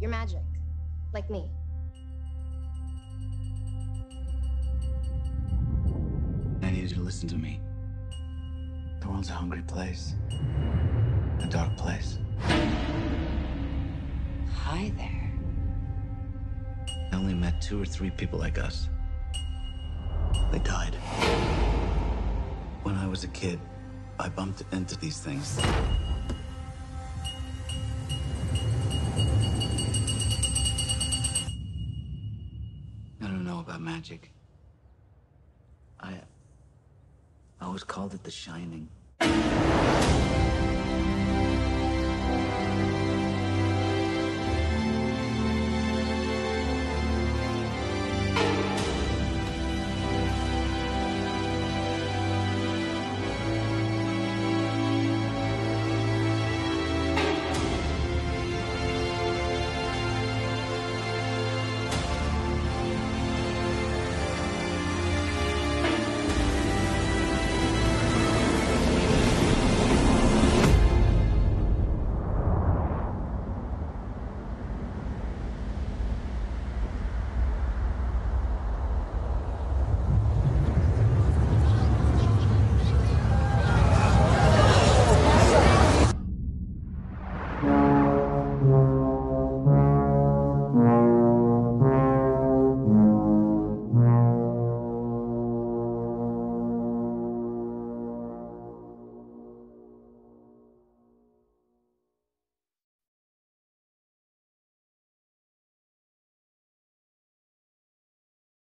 You're magic, like me. I need you to listen to me. The world's a hungry place, a dark place. Hi there. I only met 2 or 3 people like us. They died. When I was a kid, I bumped into these things. I don't know about magic. I always called it The Shining.